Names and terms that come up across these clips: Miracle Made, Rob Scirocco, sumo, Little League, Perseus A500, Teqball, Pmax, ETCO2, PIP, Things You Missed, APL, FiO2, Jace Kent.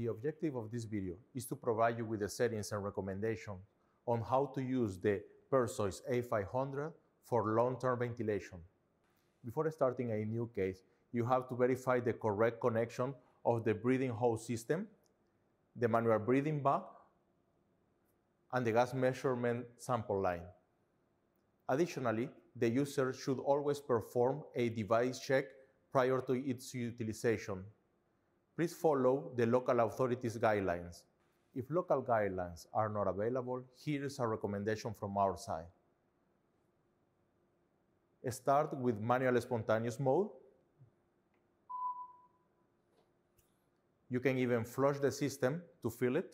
The objective of this video is to provide you with the settings and recommendations on how to use the Perseus A500 for long-term ventilation. Before starting a new case, you have to verify the correct connection of the breathing hose system, the manual breathing bag, and the gas measurement sample line. Additionally, the user should always perform a device check prior to its utilization. Please follow the local authorities' guidelines. If local guidelines are not available, here is a recommendation from our side. Start with manual spontaneous mode. You can even flush the system to fill it.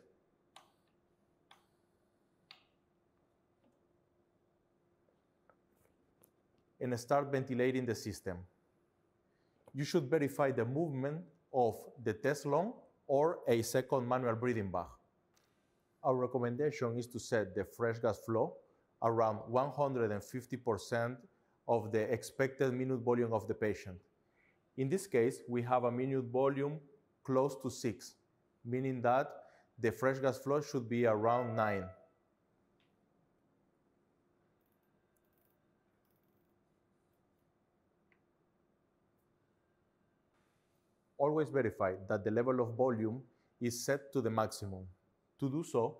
And start ventilating the system. You should verify the movement of the test lung or a second manual breathing bag. Our recommendation is to set the fresh gas flow around 150% of the expected minute volume of the patient. In this case, we have a minute volume close to 6, meaning that the fresh gas flow should be around 9. Always verify that the level of volume is set to the maximum. To do so,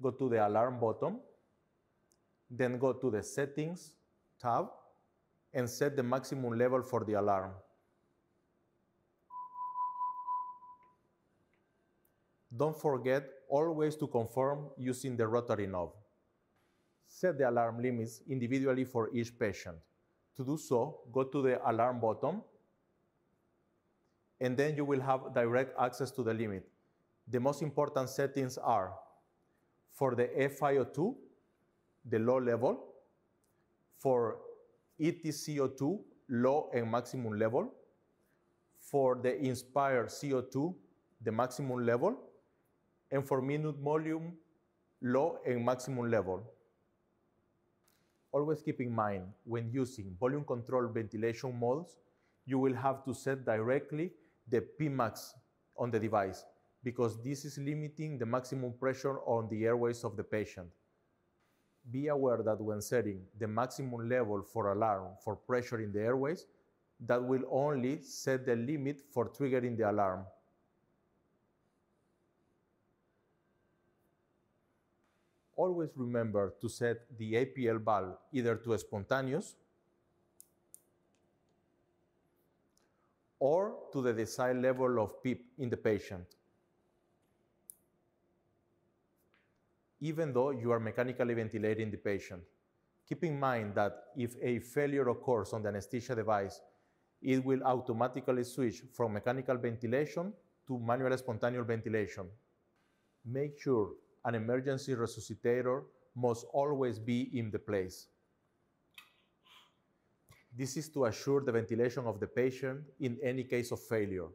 go to the alarm button, then go to the settings tab and set the maximum level for the alarm. Don't forget always to confirm using the rotary knob. Set the alarm limits individually for each patient. To do so, go to the alarm button and then you will have direct access to the limit. The most important settings are for the FiO2, the low level, for ETCO2, low and maximum level, for the inspired CO2, the maximum level, and for minute volume, low and maximum level. Always keep in mind, when using volume control ventilation modes, you will have to set directly the Pmax on the device, because this is limiting the maximum pressure on the airways of the patient. Be aware that when setting the maximum level for alarm for pressure in the airways, that will only set the limit for triggering the alarm. Always remember to set the APL valve either to spontaneous or to the desired level of PIP in the patient. Even though you are mechanically ventilating the patient, keep in mind that if a failure occurs on the anesthesia device, it will automatically switch from mechanical ventilation to manual spontaneous ventilation. Make sure an emergency resuscitator must always be in the place. This is to assure the ventilation of the patient in any case of failure.